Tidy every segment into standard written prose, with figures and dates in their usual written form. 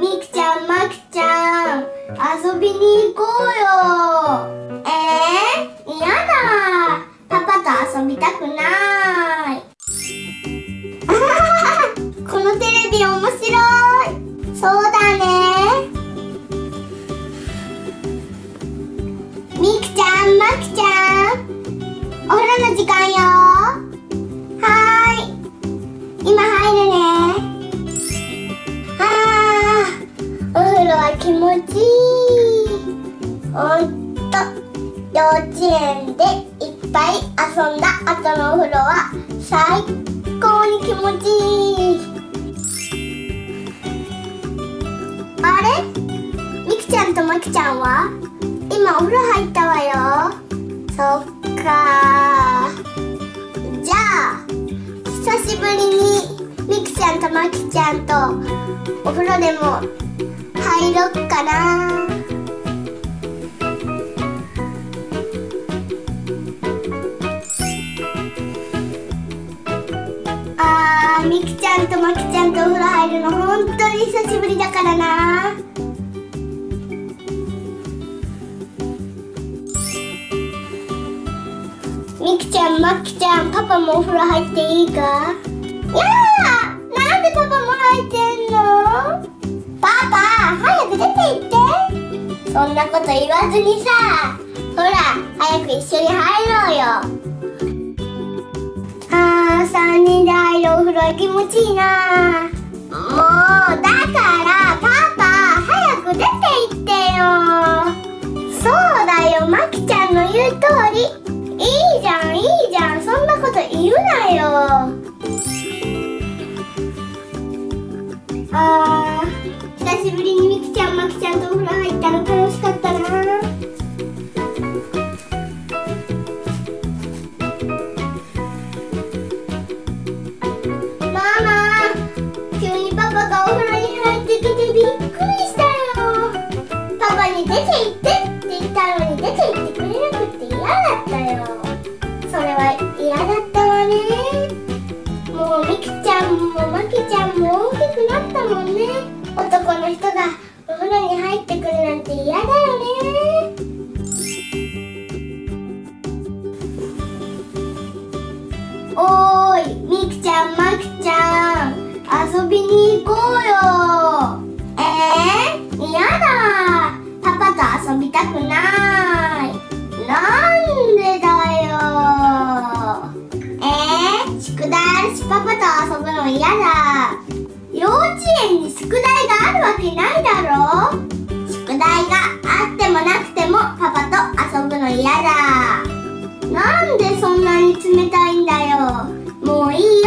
みくちゃん、まくちゃん、遊びに行こうよ。いやだ、パパと遊びたくない。このテレビ面白い。そうだね。みくちゃん、まくちゃん、お風呂の時間よ。はーい、今入るね。お風呂は気持ちいい。ほんと、幼稚園でいっぱい遊んだ後のお風呂は最高に気持ちいい。あれ、みくちゃんとまくちゃんは今お風呂入ったわよ。そっかー。じゃあ久しぶりにみくちゃんとまくちゃんとお風呂でも入ろっかな。みくちゃんとまくちゃんとお風呂入るの本当に久しぶりだからな。みくちゃん、まくちゃん、パパもお風呂入っていいか。やあ、なんでパパも入ってんの。パパ、早く出て行って。そんなこと言わずにさ、ほら、早く一緒に入ろうよ。3人で入るお風呂は気持ちいいな。もう、だからパパ、早く出て行ってよ。そうだよ、まきちゃんの言う通り。いいじゃん、いいじゃん、そんなこと言うなよ。久しぶりにみくちゃん、まくちゃんとお風呂入ったの楽しかったな。ママ、急にパパがお風呂に入ってきてびっくりしたよ。パパに出て行ってって言ったのに出て行ってくれなくて嫌だったよ。それは嫌だったわね。もうみくちゃんもまきちゃんも大きくなったもんね。男の人がお風呂に入ってくるなんて嫌だよね。おーい、みくちゃん、まくちゃん、遊びに行こうよ。いやだ、パパと遊びたくない。なんでだよ。宿題あるしパパと遊ぶの嫌だ。幼稚園に宿題があるわけないだろう。宿題があってもなくてもパパと遊ぶの嫌だ。なんでそんなに冷たいんだよ。もういいよ。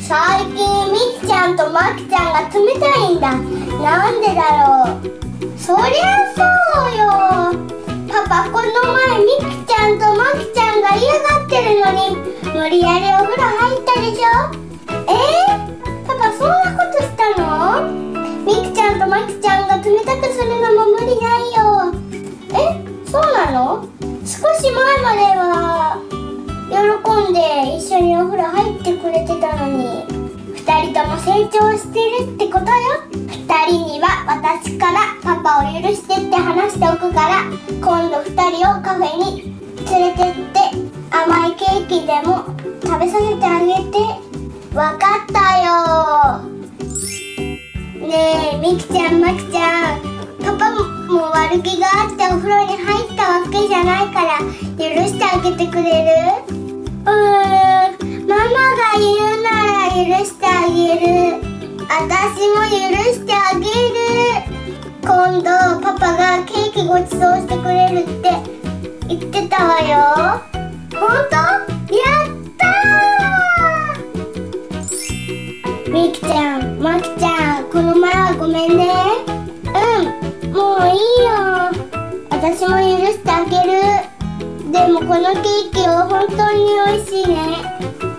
最近みくちゃんとまきちゃんが冷たいんだ。なんでだろう。そりゃそうよ。パパ、この前みくちゃんとまきちゃんが嫌がってるのに無理やりお風呂入ったでしょ。パパ、そんなことしたの。みくちゃんとまきちゃんが冷たくするのも無理ないよ。そうなの。少し前までは喜んで一緒にお風呂入ってくれてたのに。2人とも成長してるってことよ。2人には私からパパを許してって話しておくから、今度2人をカフェに連れてって甘いケーキでも食べさせてあげて。わかったよ。ねえみくちゃん、まきちゃん、パパも悪気があってお風呂に入ったわけじゃないから許してあげてくれる？ママが言うなら許してあげる。あたしも許してあげる。今度パパがケーキごちそうしてくれるって言ってたわよ。ほんと？やったー。みくちゃん、まきちゃん、この前はごめんね。もういいよ。あたしも許してあげる。でもこのケーキは本当に美味しいね。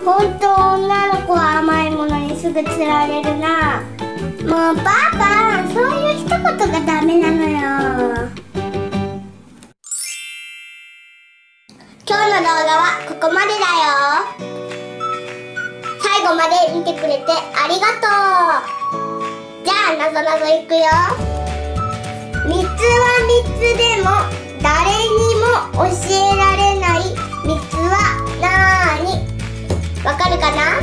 本当女の子は甘いものにすぐつられるな。もうパパ、そういう一言がダメなのよ。今日の動画はここまでだよ。後まで見てくれてありがとう。じゃあなぞなぞいくよ。3つは3つでも誰にも教えられない3つはなーに？わかるかな？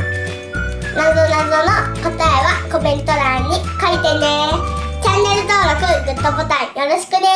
なぞなぞの答えはコメント欄に書いてね。チャンネル登録、グッドボタンよろしくね。